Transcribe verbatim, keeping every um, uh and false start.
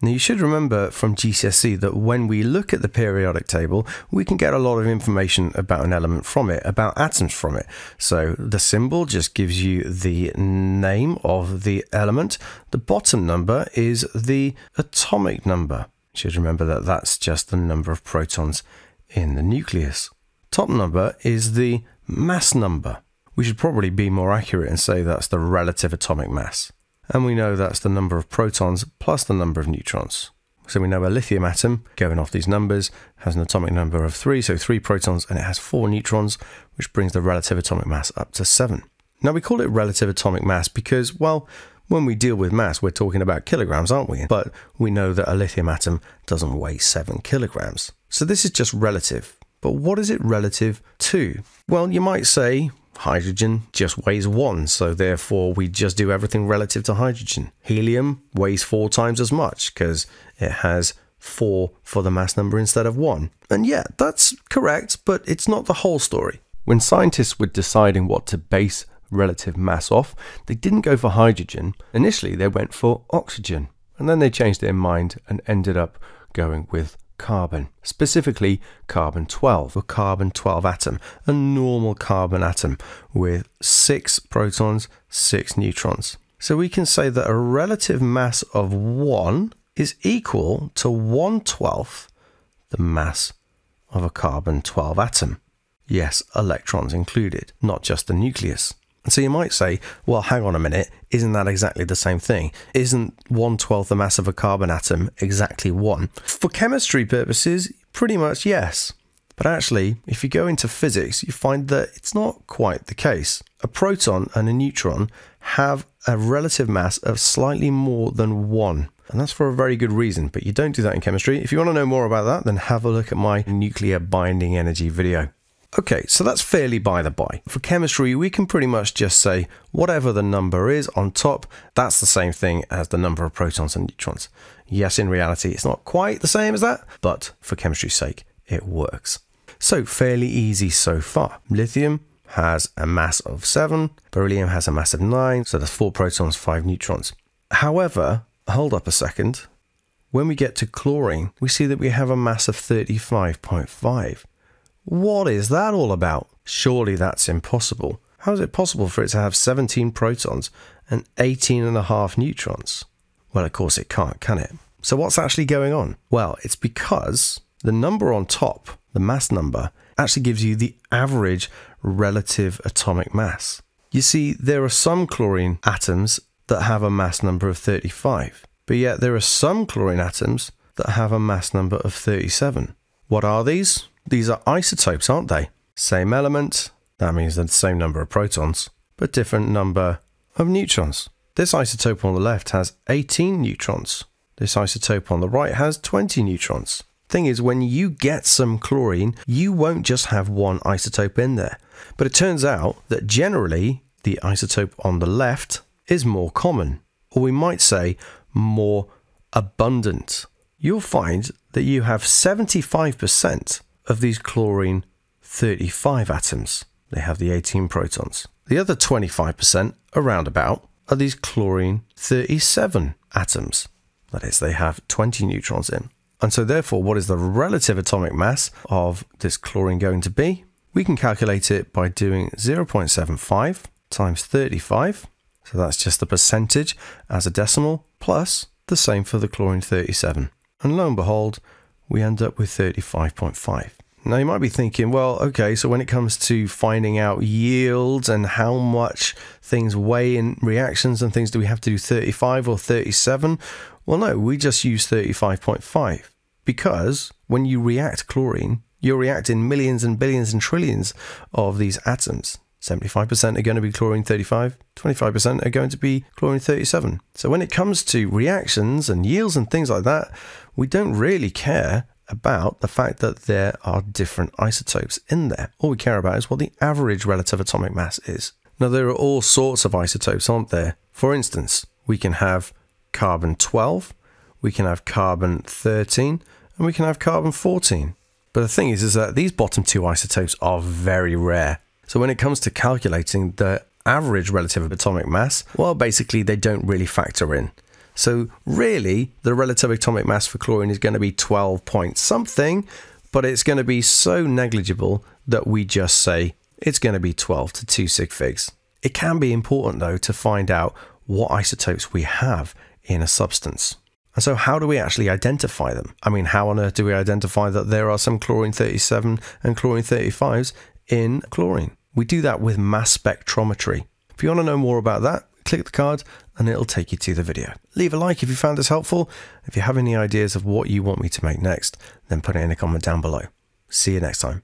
Now you should remember from G C S E that when we look at the periodic table, we can get a lot of information about an element from it, about atoms from it. So the symbol just gives you the name of the element. The bottom number is the atomic number. You should remember that that's just the number of protons in the nucleus. Top number is the mass number. We should probably be more accurate and say that's the relative atomic mass. And we know that's the number of protons plus the number of neutrons. So we know a lithium atom, going off these numbers, has an atomic number of three, so three protons, and it has four neutrons, which brings the relative atomic mass up to seven. Now we call it relative atomic mass because, well, when we deal with mass, we're talking about kilograms, aren't we? But we know that a lithium atom doesn't weigh seven kilograms. So this is just relative. But what is it relative to? Well, you might say, hydrogen just weighs one, so therefore we just do everything relative to hydrogen. Helium weighs four times as much because it has four for the mass number instead of one. And yeah, that's correct, but it's not the whole story. When scientists were deciding what to base relative mass off, they didn't go for hydrogen. Initially, they went for oxygen, and then they changed their mind and ended up going with carbon, specifically carbon twelve, a carbon twelve atom, a normal carbon atom with six protons, six neutrons. So we can say that a relative mass of one is equal to one twelfth the mass of a carbon twelve atom. Yes, electrons included, not just the nucleus. And so you might say, well, hang on a minute, isn't that exactly the same thing? Isn't one twelfth the mass of a carbon atom exactly one? For chemistry purposes, pretty much yes. But actually, if you go into physics, you find that it's not quite the case. A proton and a neutron have a relative mass of slightly more than one. And that's for a very good reason, but you don't do that in chemistry. If you want to know more about that, then have a look at my nuclear binding energy video. Okay, so that's fairly by the by. For chemistry, we can pretty much just say whatever the number is on top, that's the same thing as the number of protons and neutrons. Yes, in reality, it's not quite the same as that, but for chemistry's sake, it works. So fairly easy so far. Lithium has a mass of seven, beryllium has a mass of nine, so there's four protons, five neutrons. However, hold up a second. When we get to chlorine, we see that we have a mass of thirty-five point five. What is that all about? Surely that's impossible. How is it possible for it to have seventeen protons and eighteen and a half neutrons? Well, of course it can't, can it? So what's actually going on? Well, it's because the number on top, the mass number, actually gives you the average relative atomic mass. You see, there are some chlorine atoms that have a mass number of thirty-five, but yet there are some chlorine atoms that have a mass number of thirty-seven. What are these? These are isotopes, aren't they? Same element, that means the same number of protons, but different number of neutrons. This isotope on the left has eighteen neutrons. This isotope on the right has twenty neutrons. Thing is, when you get some chlorine, you won't just have one isotope in there. But it turns out that generally, the isotope on the left is more common, or we might say more abundant. You'll find that you have seventy-five percent of these chlorine thirty-five atoms. They have the eighteen protons. The other twenty-five percent, around about, are these chlorine thirty-seven atoms. That is, they have twenty neutrons in. And so therefore, what is the relative atomic mass of this chlorine going to be? We can calculate it by doing zero point seven five times thirty-five. So that's just the percentage as a decimal, plus the same for the chlorine thirty-seven. And lo and behold, we end up with thirty-five point five. Now you might be thinking, well, okay, so when it comes to finding out yields and how much things weigh in reactions and things, do we have to do thirty-five or thirty-seven? Well, no, we just use thirty-five point five because when you react chlorine, you're reacting millions and billions and trillions of these atoms. seventy-five percent are going to be chlorine thirty-five, twenty-five percent are going to be chlorine thirty-seven. So when it comes to reactions and yields and things like that, we don't really care about the fact that there are different isotopes in there. All we care about is what the average relative atomic mass is. Now, there are all sorts of isotopes, aren't there? For instance, we can have carbon twelve, we can have carbon thirteen, and we can have carbon fourteen. But the thing is, is that these bottom two isotopes are very rare. So when it comes to calculating the average relative atomic mass, well, basically they don't really factor in. So really, the relative atomic mass for chlorine is going to be twelve point something, but it's going to be so negligible that we just say it's going to be twelve to two sig figs. It can be important though to find out what isotopes we have in a substance. And so how do we actually identify them? I mean, how on earth do we identify that there are some chlorine thirty-seven and chlorine thirty-fives in chlorine? We do that with mass spectrometry. If you want to know more about that, click the card and it'll take you to the video. Leave a like if you found this helpful. If you have any ideas of what you want me to make next, then put it in a comment down below. See you next time.